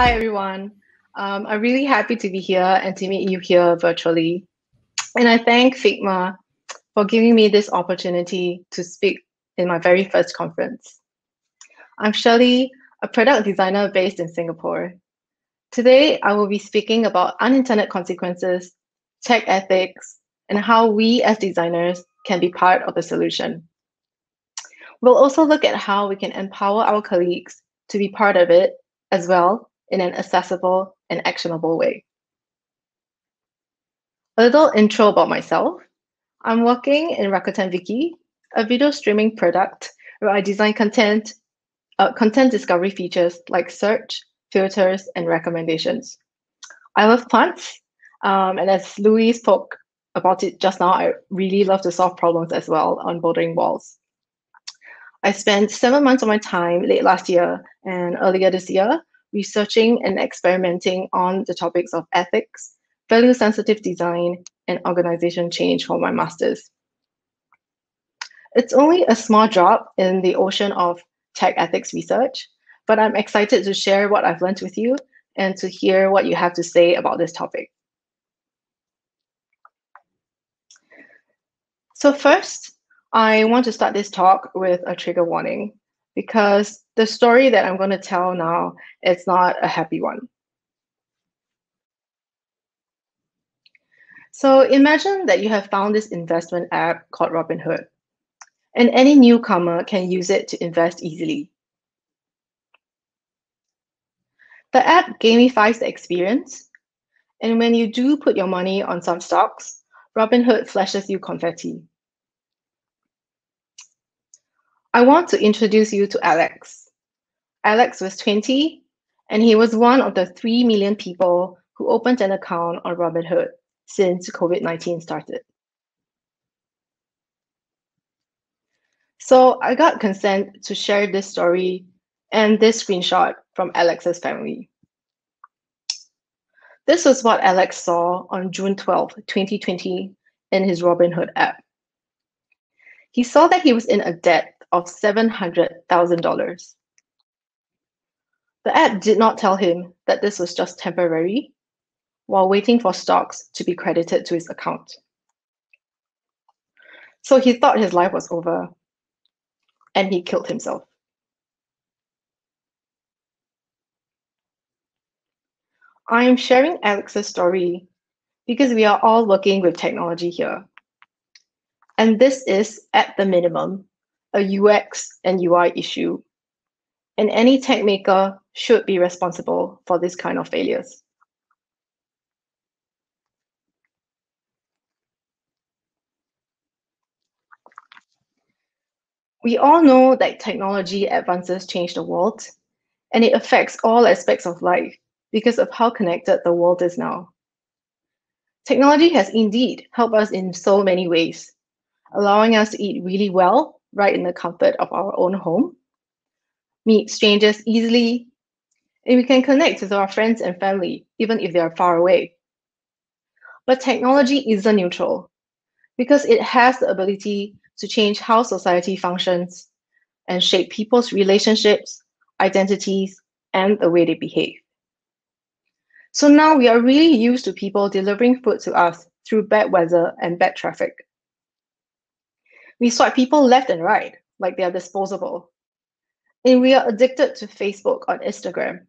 Hi, everyone. I'm really happy to be here and to meet you here virtually. And I thank Figma for giving me this opportunity to speak in my very first conference. I'm Shirley, a product designer based in Singapore. Today, I will be speaking about unintended consequences, tech ethics, and how we as designers can be part of the solution. We'll also look at how we can empower our colleagues to be part of it as well in an accessible and actionable way. A little intro about myself. I'm working in Rakuten Viki, a video streaming product where I design content discovery features like search, filters, and recommendations. I love plants, and as Louis spoke about it just now, I really love to solve problems as well on bouldering walls. I spent 7 months of my time late last year and earlier this year researching and experimenting on the topics of ethics, value-sensitive design, and organization change for my master's. It's only a small drop in the ocean of tech ethics research, but I'm excited to share what I've learned with you and to hear what you have to say about this topic. So first, I want to start this talk with a trigger warning, because the story that I'm going to tell now is not a happy one. So imagine that you have found this investment app called Robinhood, and any newcomer can use it to invest easily. The app gamifies the experience, and when you do put your money on some stocks, Robinhood flashes you confetti. I want to introduce you to Alex. Alex was 20, and he was one of the 3 million people who opened an account on Robinhood since COVID-19 started. So I got consent to share this story and this screenshot from Alex's family. This was what Alex saw on June 12, 2020 in his Robinhood app. He saw that he was in a debt of $700,000. The app did not tell him that this was just temporary while waiting for stocks to be credited to his account. So he thought his life was over, and he killed himself. I am sharing Alex's story because we are all working with technology here. And this is, at the minimum, a UX and UI issue, and any tech maker should be responsible for this kind of failures. We all know that technology advances change the world, and it affects all aspects of life because of how connected the world is now. Technology has indeed helped us in so many ways, allowing us to eat really well right in the comfort of our own home, meet strangers easily, and we can connect with our friends and family, even if they are far away. But technology isn't neutral, because it has the ability to change how society functions and shape people's relationships, identities, and the way they behave. So now we are really used to people delivering food to us through bad weather and bad traffic. We swipe people left and right, like they are disposable. And we are addicted to Facebook or Instagram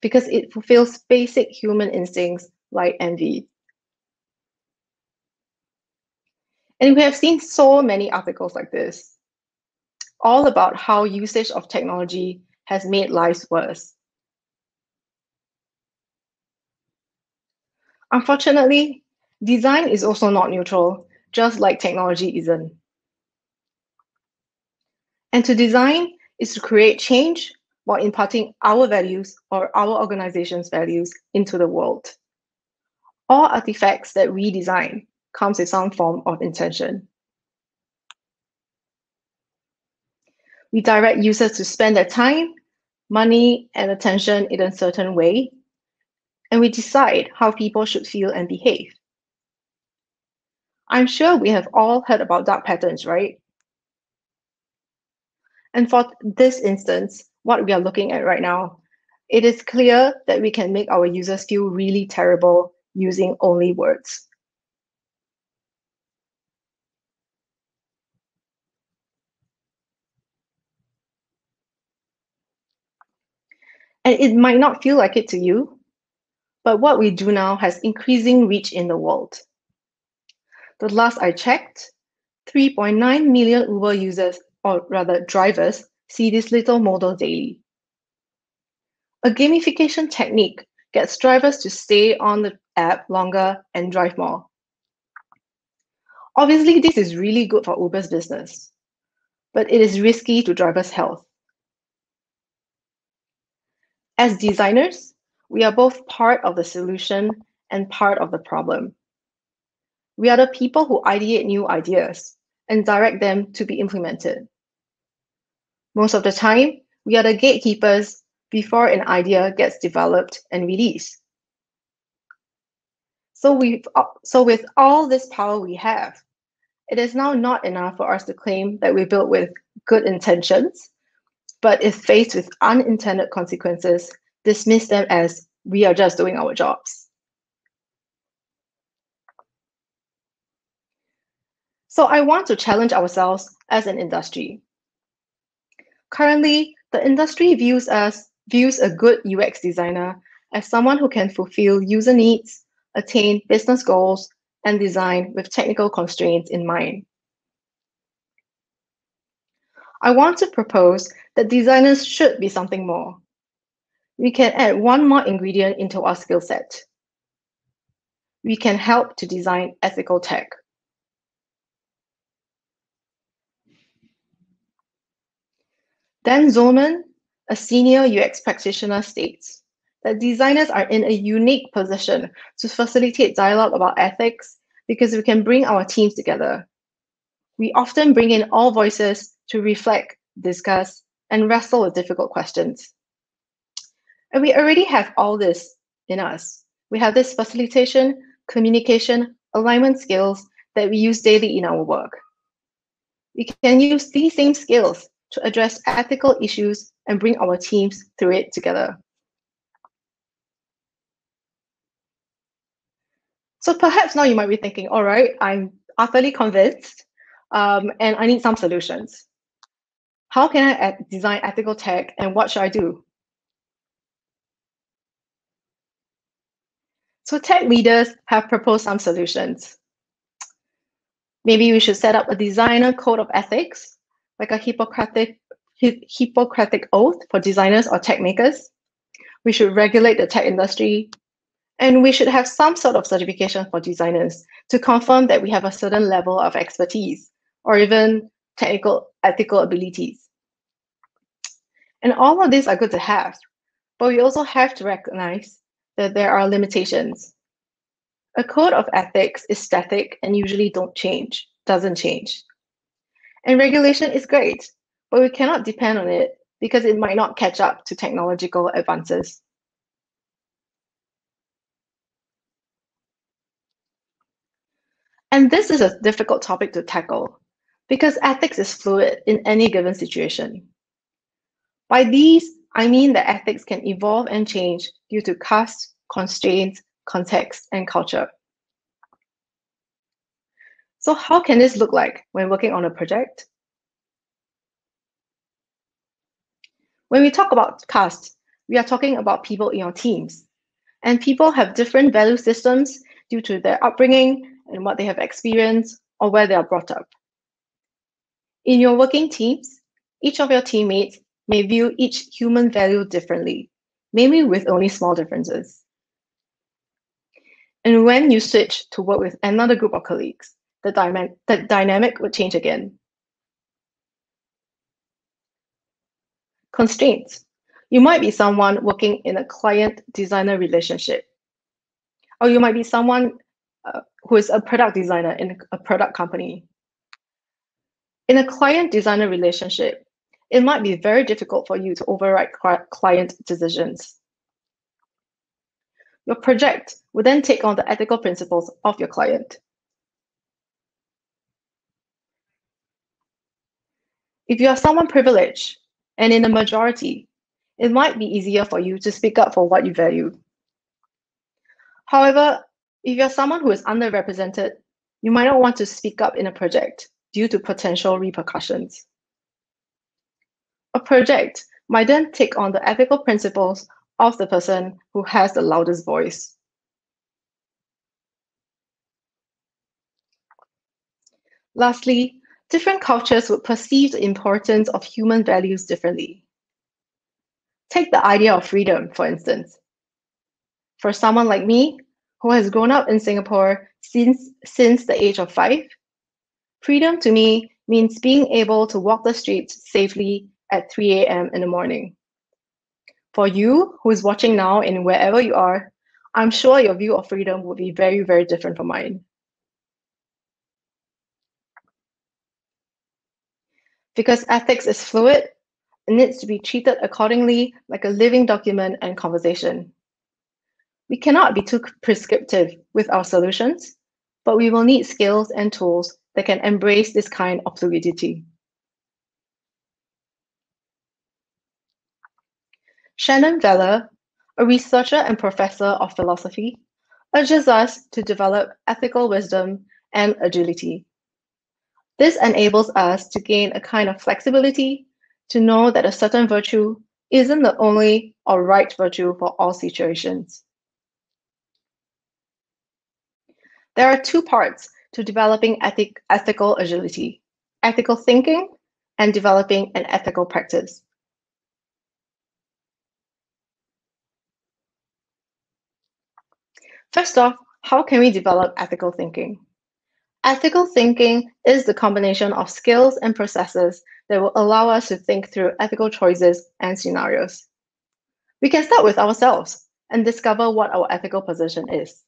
because it fulfills basic human instincts like envy. And we have seen so many articles like this, all about how usage of technology has made lives worse. Unfortunately, design is also not neutral, just like technology isn't. And to design is to create change while imparting our values or our organization's values into the world. All artifacts that we design comes with some form of intention. We direct users to spend their time, money, and attention in a certain way, and we decide how people should feel and behave. I'm sure we have all heard about dark patterns, right? And for this instance, what we are looking at right now, It is clear that we can make our users feel really terrible using only words. And it might not feel like it to you, but what we do now has increasing reach in the world. The last I checked, 3.9 million Uber users, or rather drivers, see this little modal daily. A gamification technique gets drivers to stay on the app longer and drive more. Obviously, this is really good for Uber's business, but it is risky to drivers' health. As designers, we are both part of the solution and part of the problem. We are the people who ideate new ideas and direct them to be implemented. Most of the time, we are the gatekeepers before an idea gets developed and released. So with all this power we have, it is now not enough for us to claim that we built with good intentions, but if faced with unintended consequences, dismiss them as we are just doing our jobs. So I want to challenge ourselves as an industry. Currently, the industry views a good UX designer as someone who can fulfill user needs, attain business goals, and design with technical constraints in mind. I want to propose that designers should be something more. We can add one more ingredient into our skill set. We can help to design ethical tech. Dan Zolman, a senior UX practitioner, states that designers are in a unique position to facilitate dialogue about ethics because we can bring our teams together. We often bring in all voices to reflect, discuss, and wrestle with difficult questions. And we already have all this in us. We have this facilitation, communication, alignment skills that we use daily in our work. We can use these same skills to address ethical issues and bring our teams through it together. So perhaps now you might be thinking, all right, I'm utterly convinced and I need some solutions. How can I design ethical tech and what should I do? So tech leaders have proposed some solutions. Maybe we should set up a designer code of ethics, like a Hippocratic oath for designers or tech makers. We should regulate the tech industry, and we should have some sort of certification for designers to confirm that we have a certain level of expertise or even technical ethical abilities. And all of these are good to have, but we also have to recognize that there are limitations. A code of ethics is static and usually doesn't change. And regulation is great, but we cannot depend on it because it might not catch up to technological advances. And this is a difficult topic to tackle because ethics is fluid in any given situation. By these, I mean that ethics can evolve and change due to caste, constraints, context, and culture. So how can this look like when working on a project? When we talk about caste, we are talking about people in our teams. And people have different value systems due to their upbringing and what they have experienced or where they are brought up. In your working teams, each of your teammates may view each human value differently, maybe with only small differences. And when you switch to work with another group of colleagues, the dynamic would change again. Constraints. You might be someone working in a client-designer relationship, or you might be someone who is a product designer in a product company. In a client-designer relationship, it might be very difficult for you to override client decisions. Your project will then take on the ethical principles of your client. If you are someone privileged and in the majority, it might be easier for you to speak up for what you value. However, if you're someone who is underrepresented, you might not want to speak up in a project due to potential repercussions. A project might then take on the ethical principles of the person who has the loudest voice. Lastly, different cultures would perceive the importance of human values differently. Take the idea of freedom, for instance. For someone like me, who has grown up in Singapore since the age of 5, freedom to me means being able to walk the streets safely at 3 a.m. in the morning. For you, who is watching now and wherever you are, I'm sure your view of freedom will be very, very different from mine. Because ethics is fluid, it needs to be treated accordingly, like a living document and conversation. We cannot be too prescriptive with our solutions, but we will need skills and tools that can embrace this kind of fluidity. Shannon Vallor, a researcher and professor of philosophy, urges us to develop ethical wisdom and agility. This enables us to gain a kind of flexibility to know that a certain virtue isn't the only or right virtue for all situations. There are two parts to developing ethical agility: ethical thinking and developing an ethical practice. First off, how can we develop ethical thinking? Ethical thinking is the combination of skills and processes that will allow us to think through ethical choices and scenarios. We can start with ourselves and discover what our ethical position is.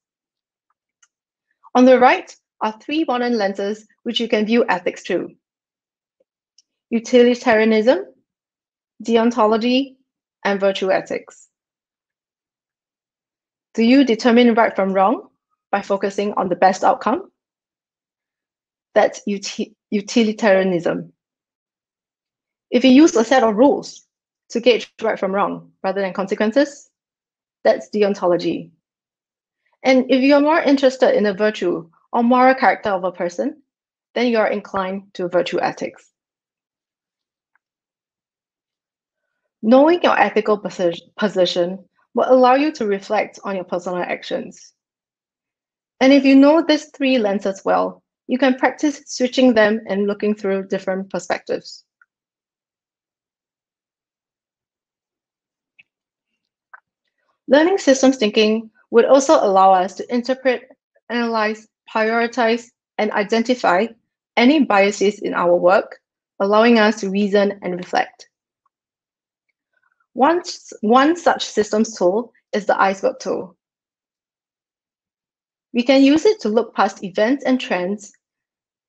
On the right are three modern lenses which you can view ethics through: utilitarianism, deontology, and virtue ethics. Do you determine right from wrong by focusing on the best outcome? That's utilitarianism. If you use a set of rules to gauge right from wrong rather than consequences, that's deontology. And if you're more interested in the virtue or moral character of a person, then you're inclined to virtue ethics. Knowing your ethical position will allow you to reflect on your personal actions. And if you know these three lenses well, you can practice switching them and looking through different perspectives. Learning systems thinking would also allow us to interpret, analyze, prioritize, and identify any biases in our work, allowing us to reason and reflect. One such systems tool is the iceberg tool. We can use it to look past events and trends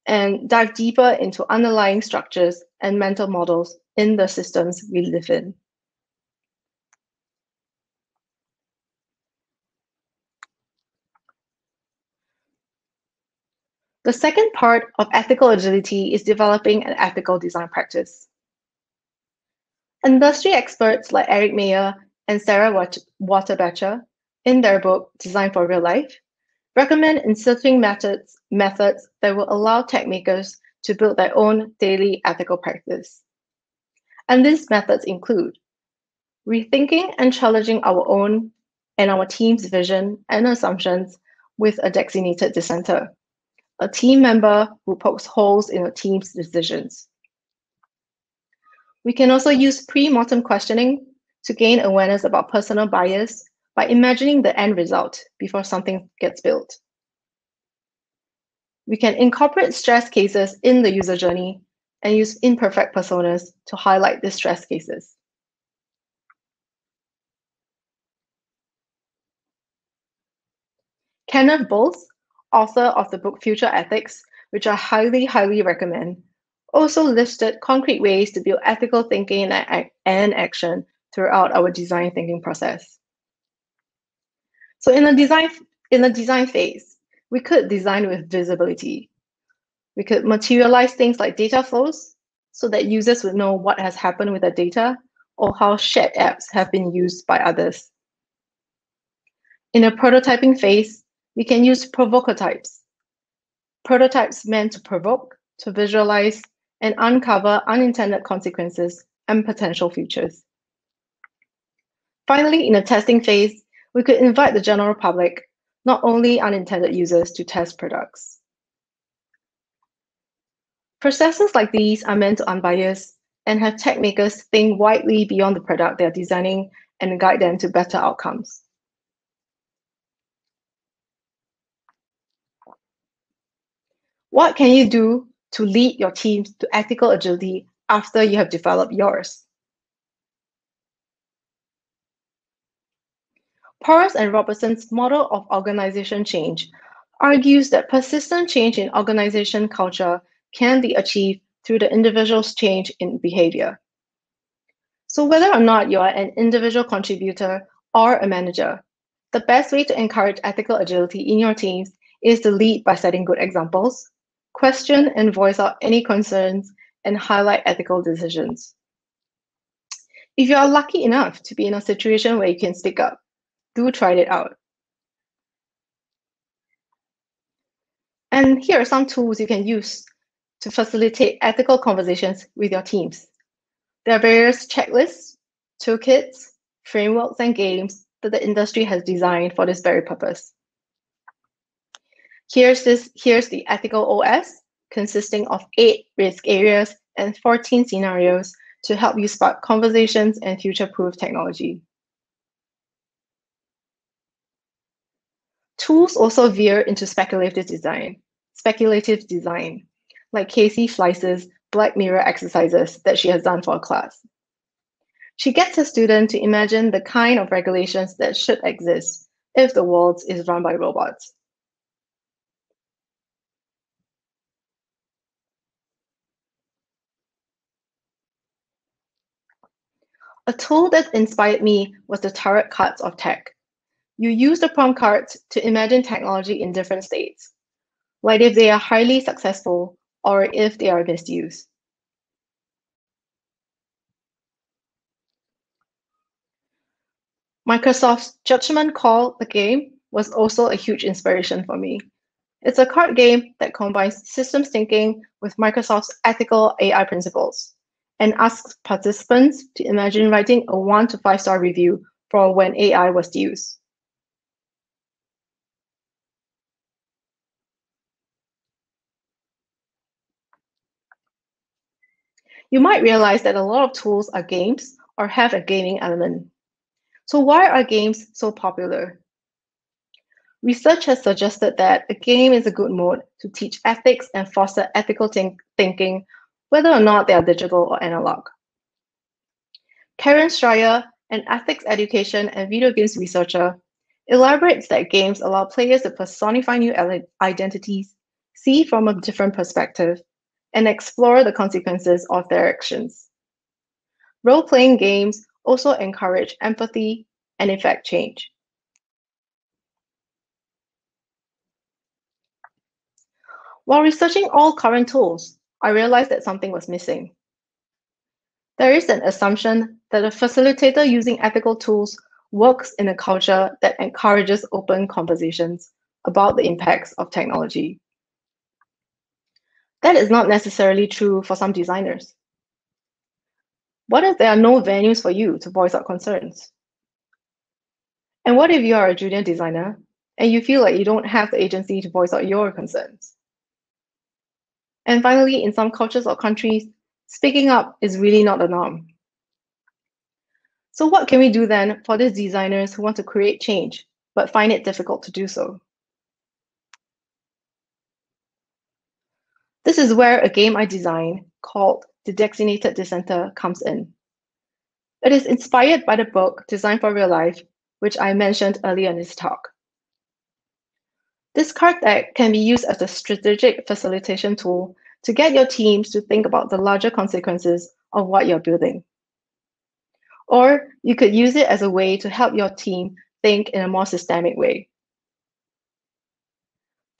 and dive deeper into underlying structures and mental models in the systems we live in. The second part of ethical agility is developing an ethical design practice. Industry experts like Eric Meyer and Sarah Waterbacher, in their book, Design for Real Life, recommend inserting methods that will allow tech makers to build their own daily ethical practice. And these methods include rethinking and challenging our own and our team's vision and assumptions with a designated dissenter, a team member who pokes holes in a team's decisions. We can also use pre-mortem questioning to gain awareness about personal bias by imagining the end result before something gets built. We can incorporate stress cases in the user journey and use imperfect personas to highlight the stress cases. Kenneth Boltz, author of the book Future Ethics, which I highly, highly recommend, also listed concrete ways to build ethical thinking and action throughout our design thinking process. So in the design phase, we could design with visibility. We could materialize things like data flows so that users would know what has happened with their data or how shared apps have been used by others. In a prototyping phase, we can use provocatypes, prototypes meant to provoke, to visualize, and uncover unintended consequences and potential futures. Finally, in a testing phase, we could invite the general public, not only unintended users, to test products. Processes like these are meant to unbias and have tech makers think widely beyond the product they are designing and guide them to better outcomes. What can you do to lead your team to ethical agility after you have developed yours? Porras and Robertson's model of organization change argues that persistent change in organization culture can be achieved through the individual's change in behavior. So whether or not you are an individual contributor or a manager, the best way to encourage ethical agility in your teams is to lead by setting good examples, question and voice out any concerns, and highlight ethical decisions. If you are lucky enough to be in a situation where you can stick up, do try it out. And here are some tools you can use to facilitate ethical conversations with your teams. There are various checklists, toolkits, frameworks, and games that the industry has designed for this very purpose. Here's the ethical OS, consisting of 8 risk areas and 14 scenarios to help you spark conversations and future-proof technology. Tools also veer into speculative design, like Casey Fleiss's Black Mirror exercises that she has done for a class. She gets her students to imagine the kind of regulations that should exist if the world is run by robots. A tool that inspired me was the tarot cards of tech. You use the prompt cards to imagine technology in different states, like if they are highly successful or if they are misused. Microsoft's Judgment Call, the game, was also a huge inspiration for me. It's a card game that combines systems thinking with Microsoft's ethical AI principles, and asks participants to imagine writing a 1- to 5-star review for when AI was used. You might realize that a lot of tools are games or have a gaming element. So why are games so popular? Research has suggested that a game is a good mode to teach ethics and foster ethical thinking, whether or not they are digital or analog. Karen Schrier, an ethics education and video games researcher, elaborates that games allow players to personify new identities, see from a different perspective, and explore the consequences of their actions. Role-playing games also encourage empathy and effect change. While researching all current tools, I realized that something was missing. There is an assumption that a facilitator using ethical tools works in a culture that encourages open conversations about the impacts of technology. That is not necessarily true for some designers. What if there are no venues for you to voice out concerns? And what if you are a junior designer and you feel like you don't have the agency to voice out your concerns? And finally, in some cultures or countries, speaking up is really not the norm. So what can we do then for these designers who want to create change, but find it difficult to do so? This is where a game I designed called The Designated Dissenter comes in. It is inspired by the book Design for Real Life, which I mentioned earlier in this talk. This card deck can be used as a strategic facilitation tool to get your teams to think about the larger consequences of what you're building. Or you could use it as a way to help your team think in a more systemic way.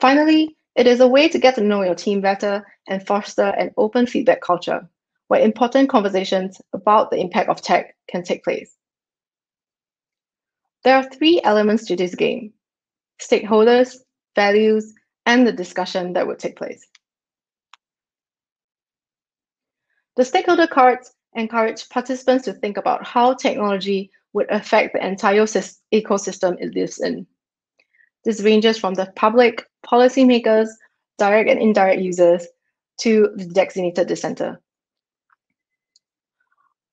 Finally, it is a way to get to know your team better and foster an open feedback culture where important conversations about the impact of tech can take place. There are three elements to this game: stakeholders, values, and the discussion that would take place. The stakeholder cards encourage participants to think about how technology would affect the entire ecosystem it lives in. This ranges from the public, policymakers, direct and indirect users, to the designated dissenter.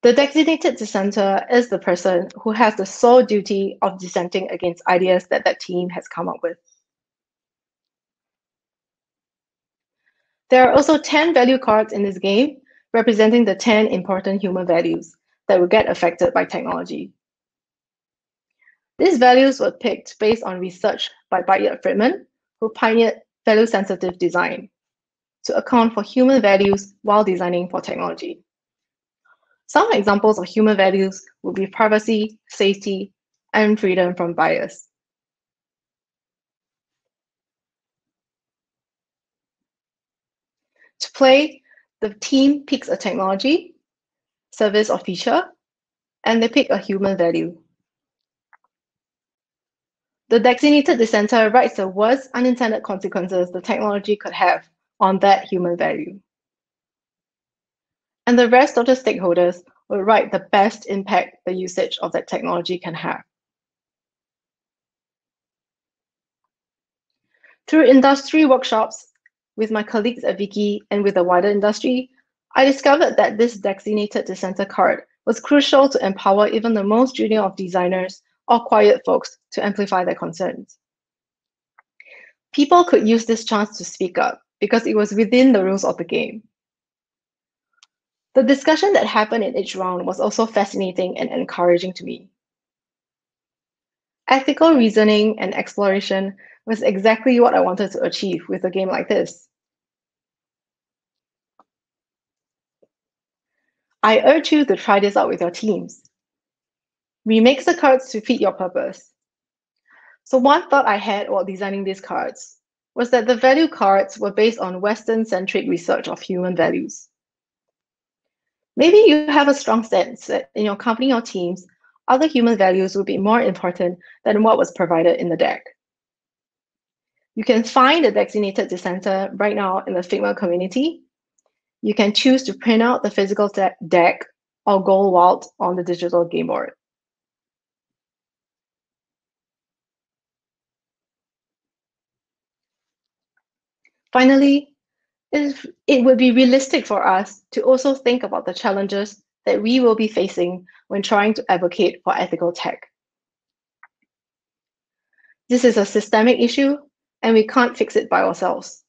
The designated dissenter is the person who has the sole duty of dissenting against ideas that that team has come up with. There are also 10 value cards in this game, representing the 10 important human values that will get affected by technology. These values were picked based on research by Batya Friedman, who pioneered value-sensitive design to account for human values while designing for technology. Some examples of human values would be privacy, safety, and freedom from bias. To play, the team picks a technology, service, or feature, and they pick a human value. The designated dissenter writes the worst unintended consequences the technology could have on that human value. And the rest of the stakeholders will write the best impact the usage of that technology can have. Through industry workshops with my colleagues at Viki and with the wider industry, I discovered that this designated dissenter card was crucial to empower even the most junior of designers or quiet folks to amplify their concerns. People could use this chance to speak up because it was within the rules of the game. The discussion that happened in each round was also fascinating and encouraging to me. Ethical reasoning and exploration was exactly what I wanted to achieve with a game like this. I urge you to try this out with your teams. Remix the cards to fit your purpose. So one thought I had while designing these cards was that the value cards were based on Western-centric research of human values. Maybe you have a strong sense that in your company or teams, other human values would be more important than what was provided in the deck. You can find the designated dissenter right now in the Figma community. You can choose to print out the physical deck or go wild on the digital game board. Finally, it would be realistic for us to also think about the challenges that we will be facing when trying to advocate for ethical tech. This is a systemic issue, and we can't fix it by ourselves.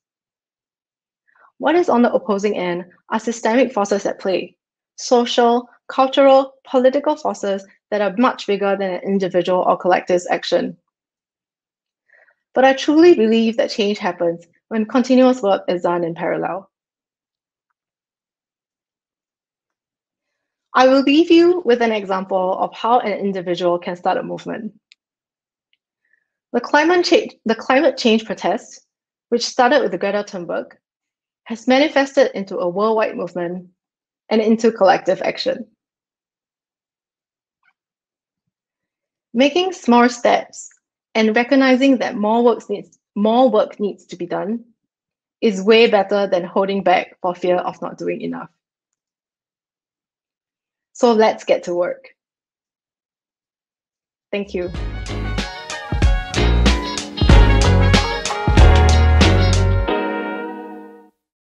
What is on the opposing end are systemic forces at play, social, cultural, political forces that are much bigger than an individual or collective's action. But I truly believe that change happens when continuous work is done in parallel. I will leave you with an example of how an individual can start a movement. The climate change protest, which started with Greta Thunberg, has manifested into a worldwide movement and into collective action. Making small steps and recognizing that more work needs to be done is way better than holding back for fear of not doing enough. So let's get to work. Thank you.